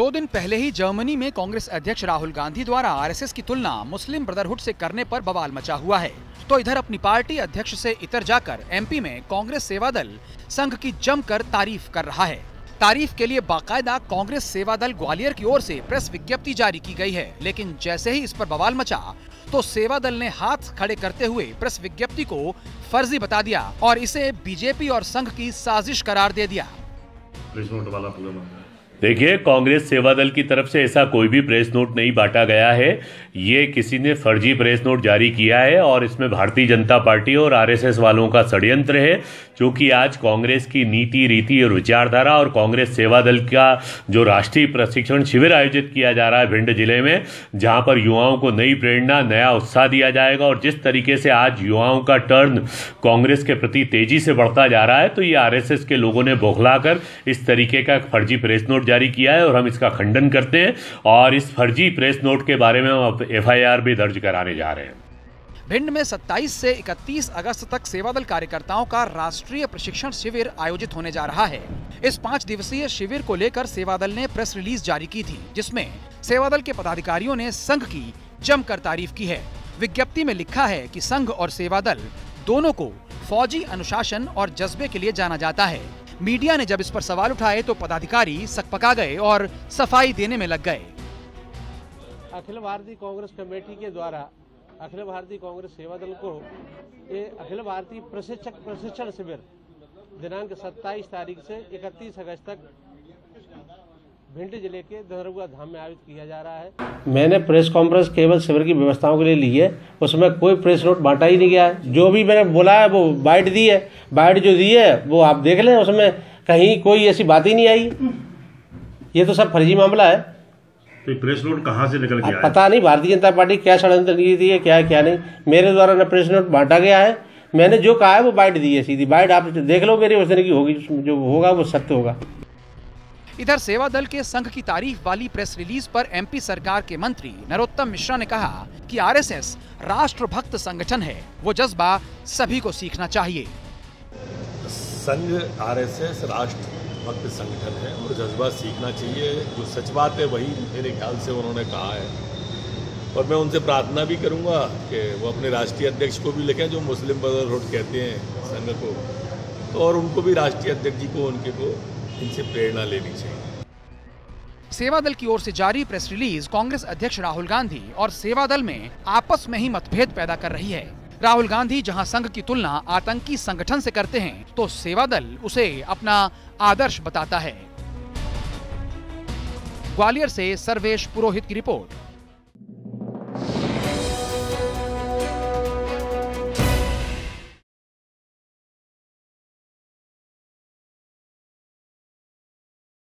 दो दिन पहले ही जर्मनी में कांग्रेस अध्यक्ष राहुल गांधी द्वारा आरएसएस की तुलना मुस्लिम ब्रदरहुड से करने पर बवाल मचा हुआ है, तो इधर अपनी पार्टी अध्यक्ष से इतर जाकर एमपी में कांग्रेस सेवा दल संघ की जमकर तारीफ कर रहा है। तारीफ के लिए बाकायदा कांग्रेस सेवा दल ग्वालियर की ओर से प्रेस विज्ञप्ति जारी की गई है, लेकिन जैसे ही इस पर बवाल मचा तो सेवा दल ने हाथ खड़े करते हुए प्रेस विज्ञप्ति को फर्जी बता दिया और इसे बीजेपी और संघ की साजिश करार दे दिया। देखिए, कांग्रेस सेवा दल की तरफ से ऐसा कोई भी प्रेस नोट नहीं बांटा गया है। ये किसी ने फर्जी प्रेस नोट जारी किया है और इसमें भारतीय जनता पार्टी और आरएसएस वालों का षड्यंत्र है, जो कि आज कांग्रेस की नीति, रीति और विचारधारा और कांग्रेस सेवा दल का जो राष्ट्रीय प्रशिक्षण शिविर आयोजित किया जा रहा है भिंड जिले में, जहाँ पर युवाओं को नई प्रेरणा, नया उत्साह दिया जाएगा। और जिस तरीके से आज युवाओं का टर्न कांग्रेस के प्रति तेजी से बढ़ता जा रहा है, तो ये आरएसएस के लोगों ने बौखलाकर इस तरीके का फर्जी प्रेस नोट जारी किया है और हम इसका खंडन करते हैं और इस फर्जी प्रेस नोट के बारे में हम एफआईआर भी दर्ज कराने जा रहे हैं। भिंड में 27 से 31 अगस्त तक सेवा दल कार्यकर्ताओं का राष्ट्रीय प्रशिक्षण शिविर आयोजित होने जा रहा है। इस 5 दिवसीय शिविर को लेकर सेवा दल ने प्रेस रिलीज जारी की थी, जिसमें सेवा दल के पदाधिकारियों ने संघ की जमकर तारीफ की है। विज्ञप्ति में लिखा है कि संघ और सेवा दल दोनों को फौजी अनुशासन और जज्बे के लिए जाना जाता है। मीडिया ने जब इस पर सवाल उठाए तो पदाधिकारी सकपका गए और सफाई देने में लग गए। अखिल भारतीय कांग्रेस कमेटी के द्वारा अखिल भारतीय कांग्रेस सेवा दल को अखिल भारतीय प्रशिक्षण शिविर दिनांक 27 तारीख से 31 अगस्त तक भिंड जिले के दहरुआ धाम में आयोजित किया जा रहा है। मैंने प्रेस कॉन्फ्रेंस केवल शिविर की व्यवस्थाओं के लिए ली है, उसमें कोई प्रेस नोट बांटा ही नहीं गया है। जो भी मैंने बोला है वो बाइट दी है, बाइट जो दी है वो आप देख लें, उसमें कहीं कोई ऐसी बात ही नहीं आई। ये तो सब फर्जी मामला है। तो प्रेस नोट कहाँ से निकल गया? पता नहीं भारतीय जनता पार्टी क्या षड्यंत्र की थी, क्या है क्या नहीं। मेरे द्वारा न प्रेस नोट बांटा गया है, मैंने जो कहा है वो बाइट दी है, सीधी बाइट आप देख लो मेरी, उस दिन की होगी, जो होगा वो सत्य होगा। इधर सेवा दल के संघ की तारीफ वाली प्रेस रिलीज पर एमपी सरकार के मंत्री नरोत्तम मिश्रा ने कहा कि आरएसएस राष्ट्रभक्त संगठन है, वो जज्बा सभी को सीखना चाहिए। संघ आरएसएस राष्ट्रभक्त संगठन है और जज्बा सीखना चाहिए। जो सच बात है वही मेरे ख्याल से उन्होंने कहा है, और मैं उनसे प्रार्थना भी करूंगा कि वो अपने राष्ट्रीय अध्यक्ष को भी लिखें, जो मुस्लिम ब्रदरहुड कहते हैं संघ को, तो और उनको भी, राष्ट्रीय अध्यक्ष जी को, उनके को इनसे प्रेरणा लेनी चाहिए। सेवा दल की ओर से जारी प्रेस रिलीज कांग्रेस अध्यक्ष राहुल गांधी और सेवा दल में आपस में ही मतभेद पैदा कर रही है। राहुल गांधी जहां संघ की तुलना आतंकी संगठन से करते हैं, तो सेवा दल उसे अपना आदर्श बताता है। ग्वालियर से सर्वेश पुरोहित की रिपोर्ट।